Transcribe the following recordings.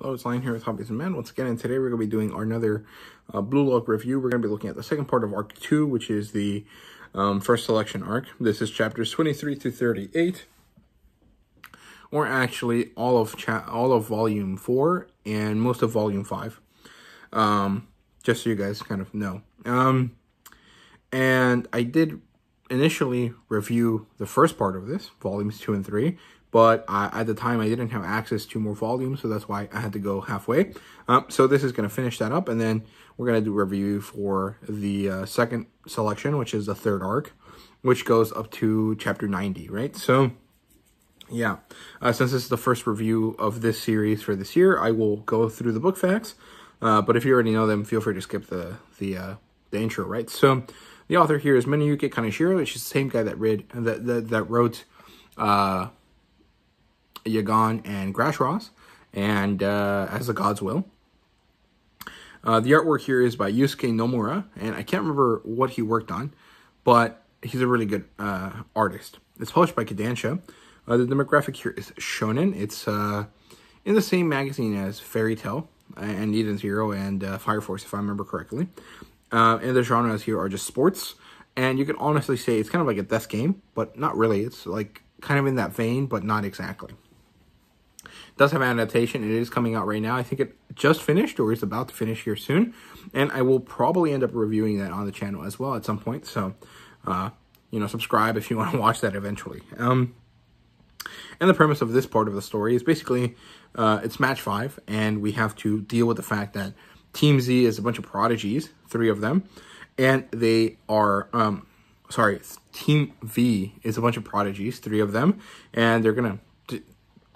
Hello, it's Lion here with Hobbies and Men once again, and today we're going to be doing another Blue Lock review. We're going to be looking at the second part of Arc 2, which is the first selection arc. This is chapters 23 to 38, or actually all of Volume 4 and most of Volume 5, just so you guys kind of know. And I did initially review the first part of this, Volumes 2 and 3, but at the time I didn't have access to more volumes, so that's why I had to go halfway. So this is going to finish that up, and then we're going to do a review for the second selection, which is the third arc, which goes up to chapter 90, right? So, yeah, since this is the first review of this series for this year, I will go through the book facts, but if you already know them, feel free to skip the intro, right? So, the author here is Muneyuki Kaneshiro, which is the same guy that wrote... Yagan and Grashross, and As the Gods Will. The artwork here is by Yusuke Nomura, and I can't remember what he worked on, but he's a really good artist. It's published by Kodansha. The demographic here is shonen. It's in the same magazine as Fairy Tail and Eden Zero and Fire Force, if I remember correctly. And the genres here are just sports, and you can honestly say it's kind of like a death game, but not really. It's like kind of in that vein, but not exactly. It does have an adaptation. It is coming out right now. I think it just finished or is about to finish here soon. And I will probably end up reviewing that on the channel as well at some point. So, you know, subscribe if you want to watch that eventually. And the premise of this part of the story is basically it's match 5. And we have to deal with the fact that Team Z is a bunch of prodigies, 3 of them. And they are... sorry, Team V is a bunch of prodigies, 3 of them, and they're going to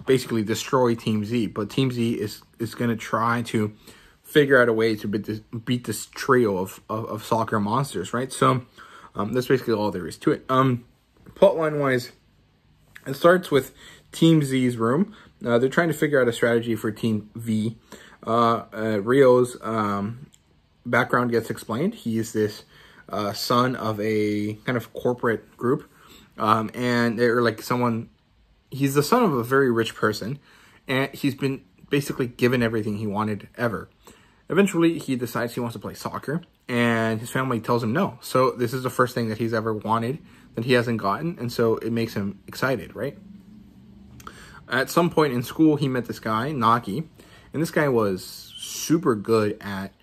basically destroy Team Z. But Team Z is going to try to figure out a way to beat this trio of soccer monsters, right? So that's basically all there is to it. Plotline-wise, it starts with Team Z's room. They're trying to figure out a strategy for Team V. Rio's background gets explained. He is this... son of a kind of corporate group, and they're like he's the son of a very rich person, and he's been basically given everything he wanted ever. Eventually, he decides he wants to play soccer, and his family tells him no. So this is the first thing that he's ever wanted that he hasn't gotten, and so it makes him excited, right? At some point in school, he met this guy, Naki, and this guy was super good at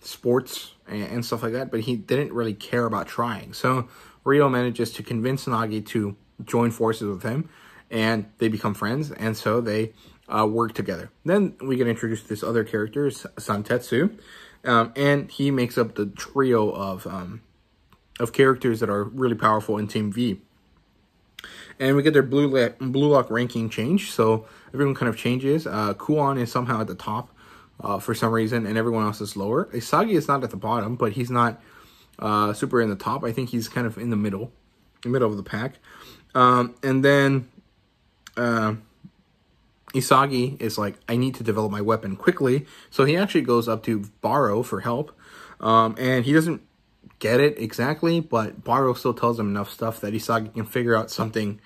sports and stuff like that, but he didn't really care about trying. So Rio manages to convince Nagi to join forces with him, and they become friends, and so they work together. Then we get introduced to this other character, Santetsu, and he makes up the trio of characters that are really powerful in Team V. And we get their Blue Lock ranking change, so everyone kind of changes. Kuon is somehow at the top, for some reason, and everyone else is lower. Isagi is not at the bottom, but he's not super in the top. I think he's kind of in the middle of the pack. And then Isagi is like, I need to develop my weapon quickly. So he actually goes up to Baro for help. And he doesn't get it exactly, but Baro still tells him enough stuff that Isagi can figure out something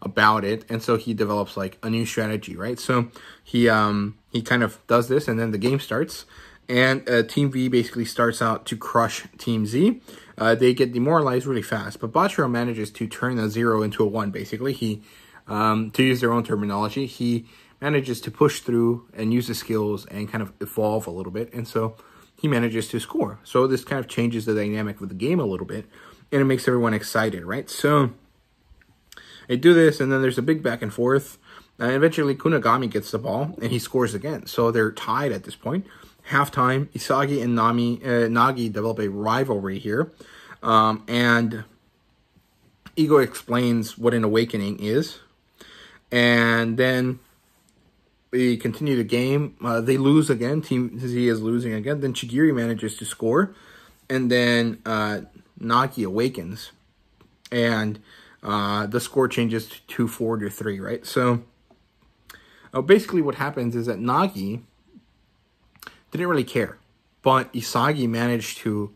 about it, and so he develops like a new strategy, right? So he kind of does this, and then the game starts, and Team V basically starts out to crush Team Z. They get demoralized really fast, but Bachiro manages to turn a 0 into a 1. Basically, he to use their own terminology, he manages to push through and use his skills and kind of evolve a little bit, and so he manages to score. So this kind of changes the dynamic of the game a little bit, and it makes everyone excited, right? So they do this, and then there's a big back and forth. And eventually, Kunigami gets the ball, and he scores again. So they're tied at this point. Halftime, Isagi and Nagi develop a rivalry here. And Ego explains what an awakening is. And then we continue the game. They lose again. Team Z is losing again. Then Chigiri manages to score. And then Nagi awakens. And... the score changes to 2-4 to 3, right? So basically what happens is that Nagi didn't really care, but Isagi managed to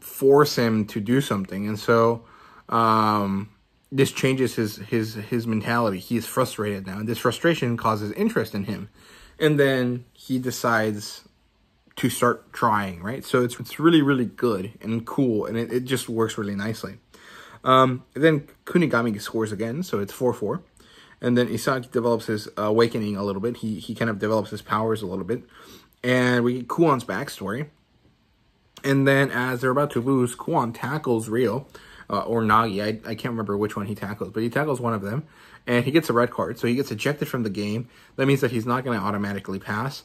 force him to do something, and so this changes his mentality. He is frustrated now, and this frustration causes interest in him. and then he decides to start trying, right? So it's really, really good and cool, and it just works really nicely. Then Kunigami scores again, so it's 4-4. And then Isaki develops his awakening a little bit. He kind of develops his powers a little bit. And we get Kuon's backstory. And then as they're about to lose, Kuon tackles Ryo, or Nagi. I can't remember which one he tackles, but he tackles one of them. And he gets a red card, so he gets ejected from the game. That means that he's not going to automatically pass.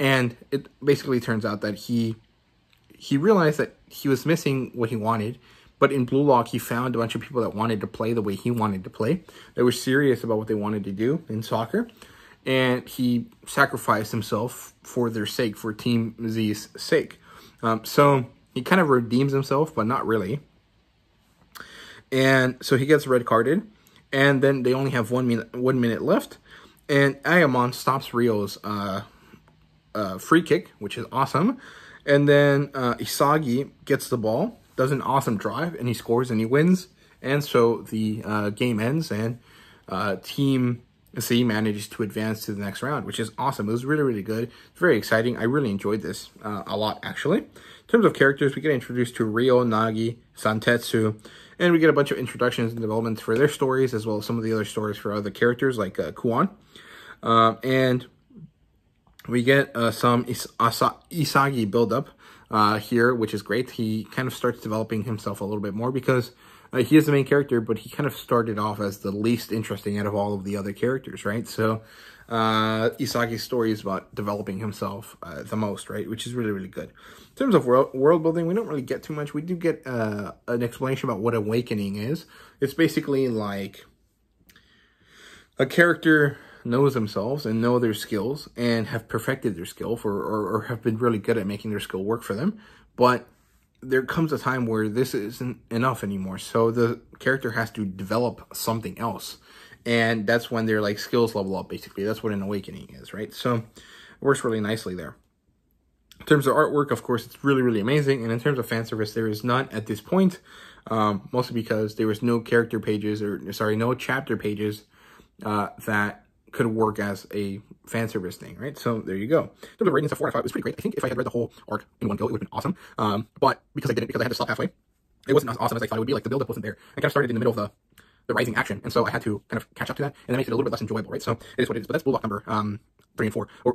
And it basically turns out that he realized that he was missing what he wanted. But in Blue Lock, he found a bunch of people that wanted to play the way he wanted to play. They were serious about what they wanted to do in soccer. And he sacrificed himself for their sake, for Team Z's sake. So he kind of redeems himself, but not really. And so he gets red carded. And then they only have one minute left. And Ayamon stops Ryo's free kick, which is awesome. And then Isagi gets the ball, does an awesome drive, and he scores and he wins. And so the game ends, and Team Z manages to advance to the next round, which is awesome. It was really, really good. It's very exciting. I really enjoyed this a lot, actually. In terms of characters, we get introduced to Ryo, Nagi, Santetsu, and we get a bunch of introductions and developments for their stories, as well as some of the other stories for other characters, like Kuon. And we get some Isagi build-up here, which is great. He kind of starts developing himself a little bit more because he is the main character, but he kind of started off as the least interesting out of all of the other characters, right? So Isagi's story is about developing himself the most, right? Which is really, really good. In terms of world building, we don't really get too much. We do get an explanation about what awakening is. It's basically like a character knows themselves and know their skills and have perfected their skill for, or have been really good at making their skill work for them. But there comes a time where this isn't enough anymore. So the character has to develop something else. And that's when their like skills level up, basically. That's what an awakening is, right? So it works really nicely there. In terms of artwork, of course, it's really, really amazing. And in terms of fan service, there is none at this point, mostly because there was no character pages or, sorry, no chapter pages that could work as a fan service thing, right? So there you go. So the ratings of 4 out of 5 was pretty great. I think if I had read the whole arc in one go, it would have been awesome. But because I didn't, because I had to stop halfway, it wasn't as awesome as I thought it would be. Like the build-up wasn't there. I kind of started in the middle of the rising action, and so I had to kind of catch up to that, and that makes it a little bit less enjoyable, right? So it is what it is. But that's Blue Lock number 3 and 4, or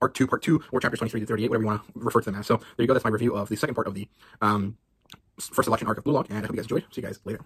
Arc 2, Part 2, or chapters 23 to 38, whatever you want to refer to them as. So there you go. That's my review of the second part of the first selection arc of Blue Lock, and I hope you guys enjoyed. See you guys later.